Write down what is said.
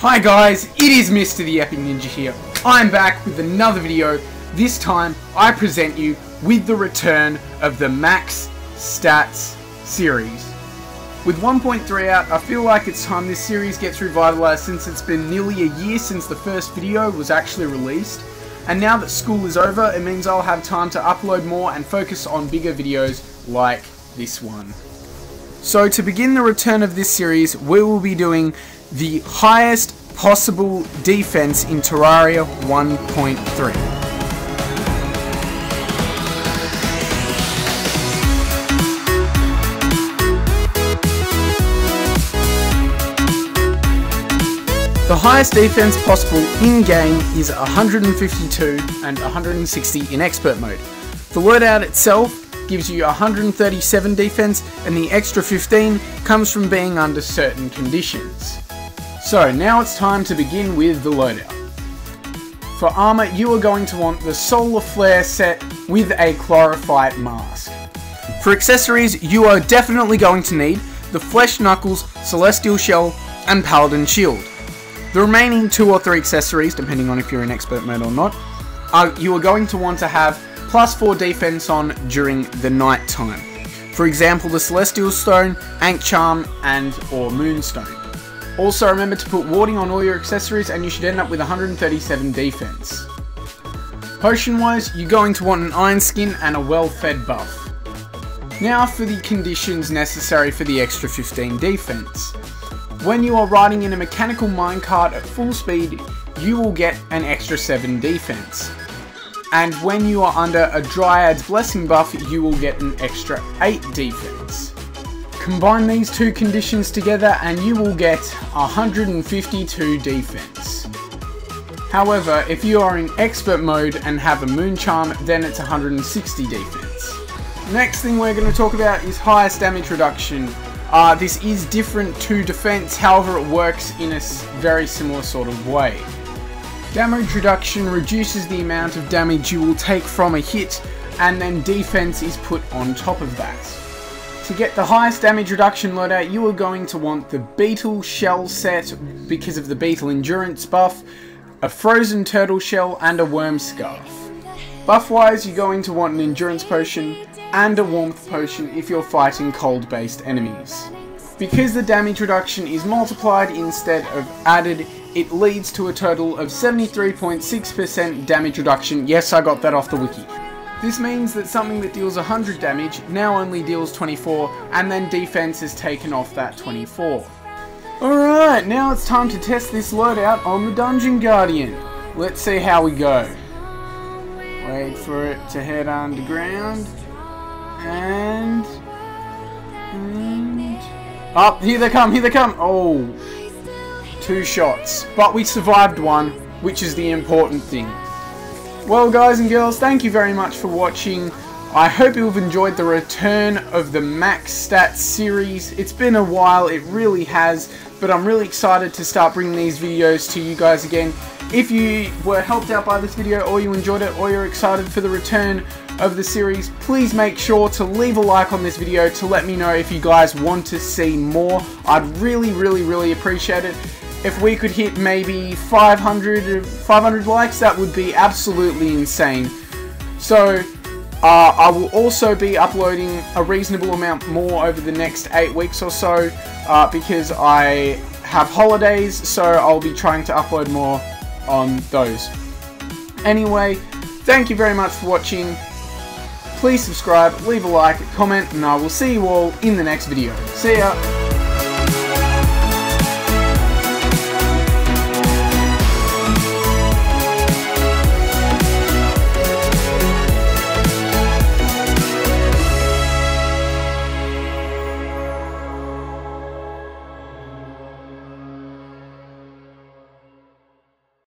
Hi guys, it is Mr. The Epic Ninja here. I'm back with another video. This time I present you with the return of the Max Stats series. With 1.3 out, I feel like it's time this series gets revitalized since it's been nearly a year since the first video was actually released. And now that school is over, it means I'll have time to upload more and focus on bigger videos like this one. So to begin the return of this series, we will be doing the highest possible defense in Terraria 1.3. The highest defense possible in-game is 152 and 160 in Expert mode. The loadout itself gives you 137 defense, and the extra 15 comes from being under certain conditions. So now it's time to begin with the loadout. For armor, you are going to want the Solar Flare set with a Chlorophyte Mask. For accessories, you are definitely going to need the Flesh Knuckles, Celestial Shell, and Paladin Shield. The remaining 2 or 3 accessories, depending on if you're in expert mode or not, you are going to want to have plus 4 defense on during the night time. For example, the Celestial Stone, Ankh Charm, and/or Moonstone. Also remember to put Warding on all your accessories and you should end up with 137 defense. Potion-wise, you're going to want an Iron Skin and a well-fed buff. Now for the conditions necessary for the extra 15 defense. When you are riding in a mechanical minecart at full speed, you will get an extra 7 defense. And when you are under a Dryad's Blessing buff, you will get an extra 8 defense. Combine these 2 conditions together and you will get 152 defense. However, if you are in expert mode and have a Moon Charm, then it's 160 defense. Next thing we're going to talk about is highest damage reduction. This is different to defense, however it works in a very similar sort of way. Damage reduction reduces the amount of damage you will take from a hit, and then defense is put on top of that. To get the highest damage reduction loadout, you are going to want the Beetle Shell set because of the Beetle Endurance buff, a Frozen Turtle Shell, and a Worm Scarf. Buff wise, you're going to want an Endurance Potion and a Warmth Potion if you're fighting cold based enemies. Because the damage reduction is multiplied instead of added, it leads to a total of 73.6% damage reduction. Yes, I got that off the wiki. This means that something that deals 100 damage now only deals 24, and then defense is taken off that 24. Alright, now it's time to test this loadout on the Dungeon Guardian. Let's see how we go. Wait for it to head underground. And up, here they come, here they come. Oh, 2 shots, but we survived one, which is the important thing. Well guys and girls, thank you very much for watching. I hope you've enjoyed the return of the Max Stats series. It's been a while, it really has, but I'm really excited to start bringing these videos to you guys again. If you were helped out by this video, or you enjoyed it, or you're excited for the return of the series, please make sure to leave a like on this video to let me know if you guys want to see more. I'd really appreciate it. If we could hit maybe 500 likes, that would be absolutely insane. So I will also be uploading a reasonable amount more over the next 8 weeks or so, because I have holidays, so I'll be trying to upload more on those. Anyway, thank you very much for watching. Please subscribe, leave a like, comment, and I will see you all in the next video. See ya!